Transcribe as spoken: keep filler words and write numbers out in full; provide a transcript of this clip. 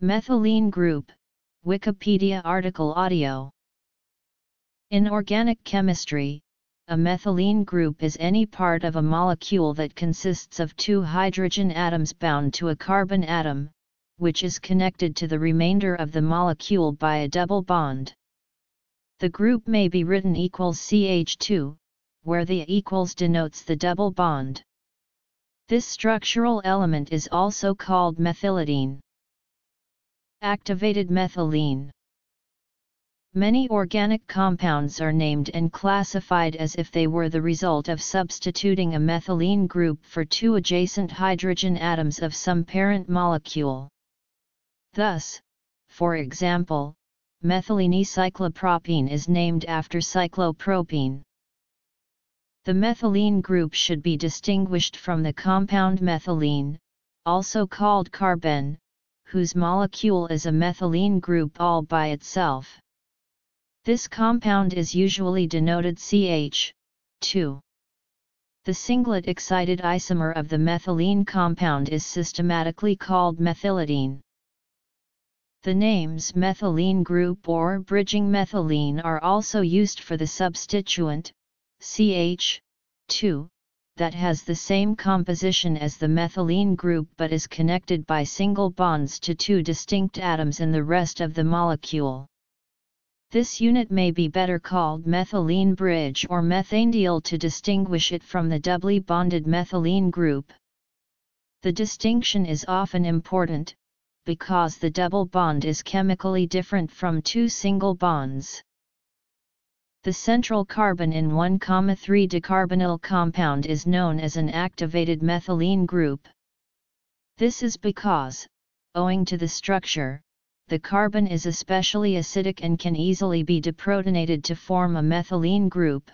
Methylene group, Wikipedia article audio. In organic chemistry, a methylene group is any part of a molecule that consists of two hydrogen atoms bound to a carbon atom, which is connected to the remainder of the molecule by a double bond. The group may be written equals C H two, where the equals denotes the double bond. This structural element is also called methylidine. Activated methylene. Many organic compounds are named and classified as if they were the result of substituting a methylene group for two adjacent hydrogen atoms of some parent molecule. Thus, for example, methylene cyclopropene is named after cyclopropene. The methylene group should be distinguished from the compound methylene, also called carben, whose molecule is a methylene group all by itself. This compound is usually denoted C H two. The singlet excited isomer of the methylene compound is systematically called methylidine. The names methylene group or bridging methylene are also used for the substituent, C H two, that has the same composition as the methylene group but is connected by single bonds to two distinct atoms in the rest of the molecule. This unit may be better called methylene bridge or methanediol to distinguish it from the doubly bonded methylene group. The distinction is often important, because the double bond is chemically different from two single bonds. The central carbon in one,three decarbonyl compound is known as an activated methylene group. This is because, owing to the structure, the carbon is especially acidic and can easily be deprotonated to form a methylene group.